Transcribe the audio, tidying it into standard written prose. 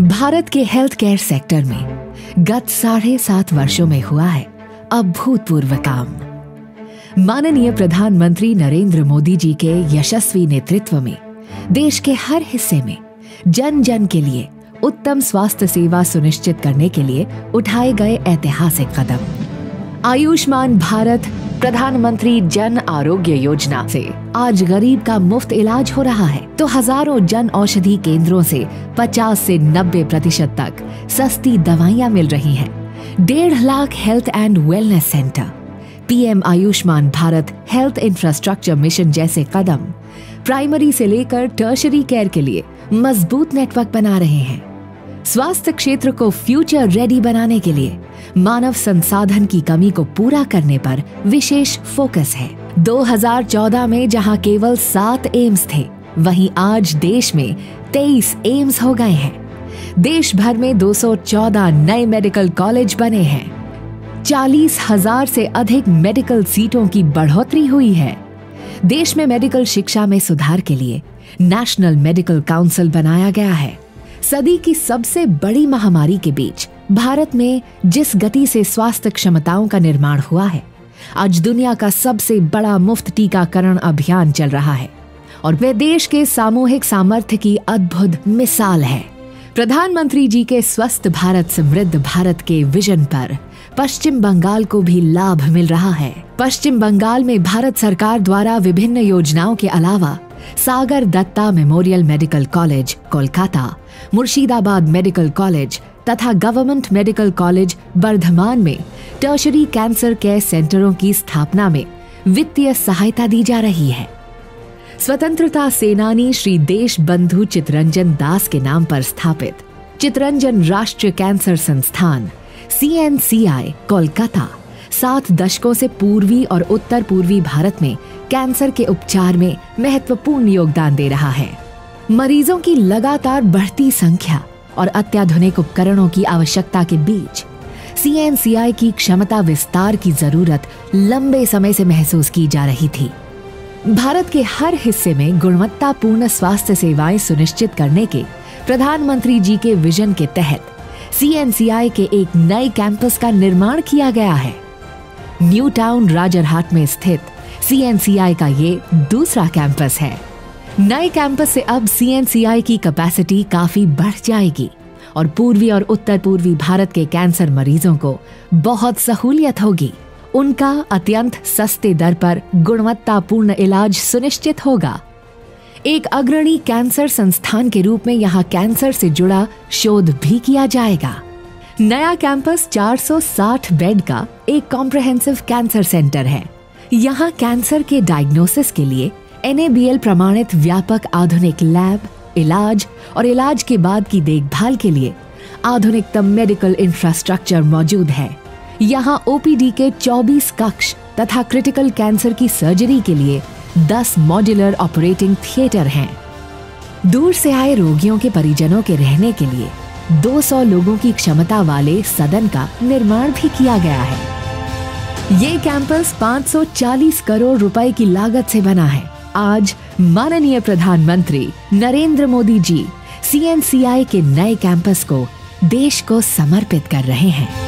भारत के health care sector में गत 7.5 वर्षों में हुआ है अभूतपूर्व काम। माननीय प्रधानमंत्री नरेंद्र मोदी जी के यशस्वी नेतृत्व में देश के हर हिस्से में जन जन के लिए उत्तम स्वास्थ्य सेवा सुनिश्चित करने के लिए उठाए गए ऐतिहासिक कदम। आयुष्मान भारत प्रधानमंत्री जन आरोग्य योजना से आज गरीब का मुफ्त इलाज हो रहा है तो हजारों जन औषधि केंद्रों से 50 से 90% तक सस्ती दवाइयां मिल रही हैं। 1.5 lakh health and wellness centre, PM Ayushman Bharat health infrastructure mission जैसे कदम प्राइमरी से लेकर टर्शरी केयर के लिए मजबूत नेटवर्क बना रहे हैं। स्वास्थ्य क्षेत्र को फ्यूचर रेडी बनाने के लिए मानव संसाधन की कमी को पूरा करने पर विशेष फोकस है। 2014 में जहां केवल 7 एम्स थे, वहीं आज देश में 23 एम्स हो गए हैं। देश भर में 214 नए मेडिकल कॉलेज बने हैं। 40,000 से अधिक मेडिकल सीटों की बढ़ोतरी हुई है। देश में मेडिकल शिक्षा में सुधार के लिए नेशनल मेडिकल काउंसिल बनाया गया है। सदी की सबसे बड़ी महामारी के बीच भारत में जिस गति से स्वास्थ्य क्षमताओं का निर्माण हुआ है, आज दुनिया का सबसे बड़ा मुफ्त टीकाकरण अभियान चल रहा है और वे देश के सामूहिक सामर्थ्य की अद्भुत मिसाल है। प्रधानमंत्री जी के स्वस्थ भारत समृद्ध भारत के विजन पर पश्चिम बंगाल को भी लाभ मिल रहा है। पश्चिम बंगाल में भारत सरकार द्वारा विभिन्न योजनाओं के अलावा Sagar Dutta memorial medical college Kolkata, Murshidabad medical college तथा गवर्नमेंट मेडिकल कॉलेज बर्धमान में टर्शरी कैंसर केयर सेंटरों की स्थापना में वित्तीय सहायता दी जा रही है। स्वतंत्रता सेनानी श्री देश बंधु चितरंजन दास के नाम पर स्थापित चित्रंजन राष्ट्रीय कैंसर संस्थान CNCI कोलकाता 7 दशकों से पूर्वी और उत्तर पूर्वी भारत में कैंसर के उपचार में महत्वपूर्ण योगदान दे रहा है। मरीजों की लगातार बढ़ती संख्या और अत्याधुनिक उपकरणों की आवश्यकता के बीच CNCI की क्षमता विस्तार की जरूरत लंबे समय से महसूस की जा रही थी। भारत के हर हिस्से में गुणवत्तापूर्ण स्वास्थ्य सेवाएं सुनिश्चित करने के प्रधानमंत्री जी के विजन के तहत CNCI के एक नए कैंपस का निर्माण किया गया है। न्यू टाउन राजरहाट में स्थित CNCI का ये दूसरा कैंपस है। नए कैंपस से अब CNCI की कैपेसिटी काफी बढ़ जाएगी और पूर्वी और उत्तर पूर्वी भारत के कैंसर मरीजों को बहुत सहूलियत होगी। उनका अत्यंत सस्ते दर पर गुणवत्तापूर्ण इलाज सुनिश्चित होगा। एक अग्रणी कैंसर संस्थान के रूप में यहाँ कैंसर से जुड़ा शोध भी किया जाएगा। नया कैंपस 460 बेड का एक कॉम्प्रहेंसिव कैंसर सेंटर है। यहाँ कैंसर के डायग्नोसिस के लिए NABL प्रमाणित व्यापक आधुनिक लैब, इलाज और इलाज के बाद की देखभाल के लिए आधुनिकतम मेडिकल इंफ्रास्ट्रक्चर मौजूद है। यहाँ OPD के 24 कक्ष तथा क्रिटिकल कैंसर की सर्जरी के लिए 10 मॉड्यूलर ऑपरेटिंग थिएटर हैं। दूर से आए रोगियों के परिजनों के रहने के लिए 200 लोगों की क्षमता वाले सदन का निर्माण भी किया गया है। ये कैंपस 540 करोड़ रुपए की लागत से बना है। आज माननीय प्रधानमंत्री नरेंद्र मोदी जी CNCI के नए कैंपस को देश को समर्पित कर रहे हैं।